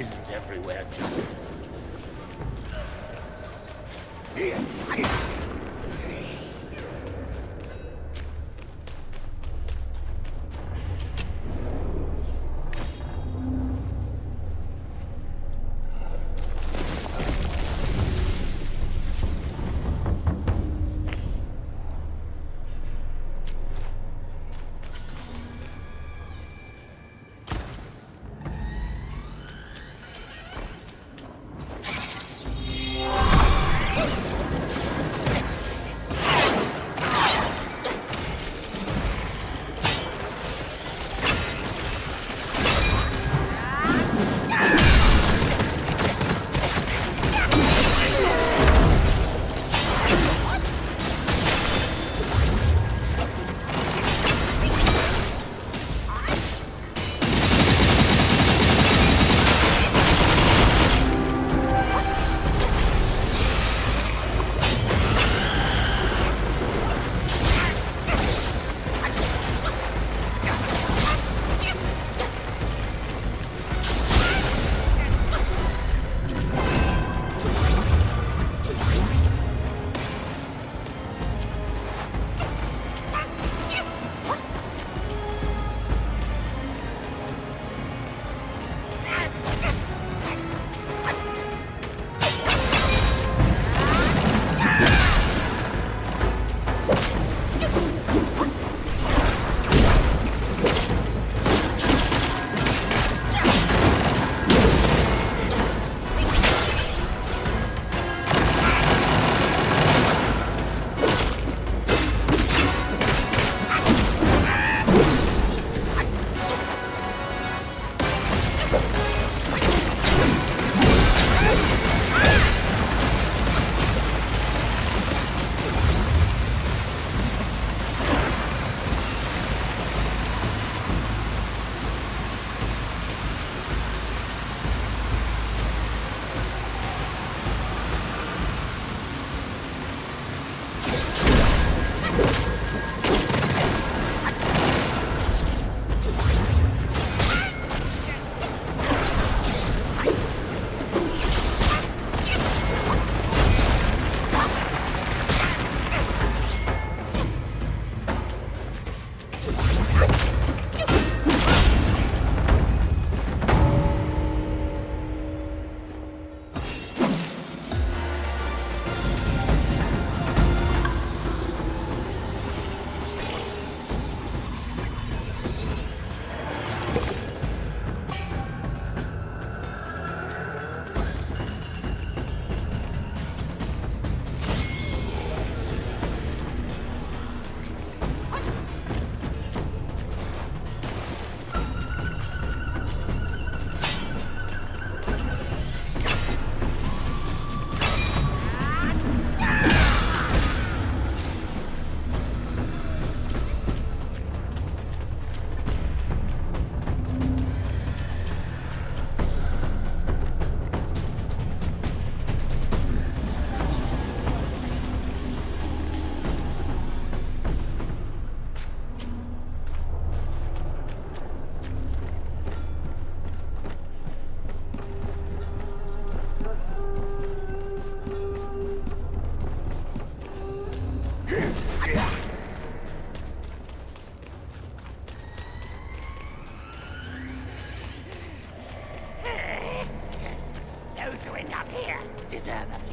Isn't everywhere just here.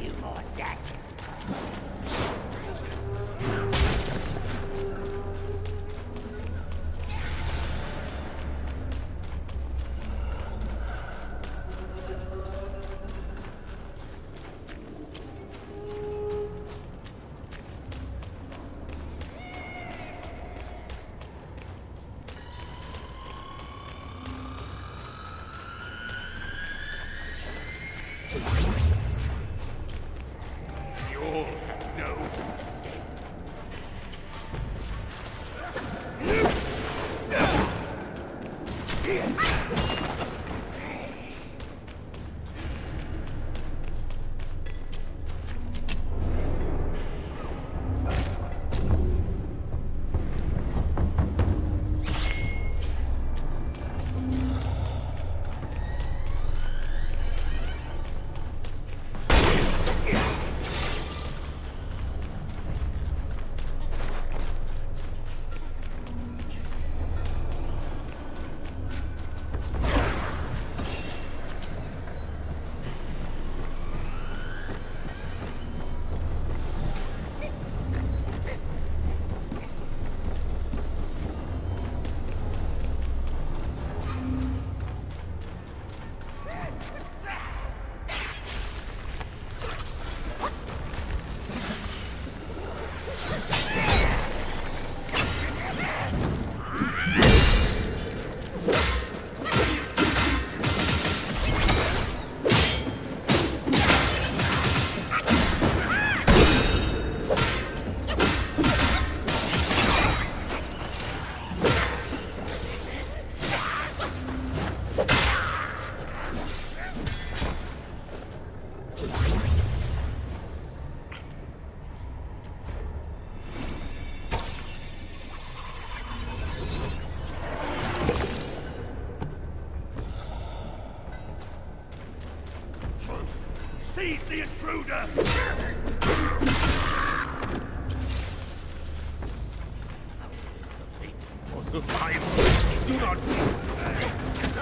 you more deaths. Seize the intruder! For survival, do not shoot!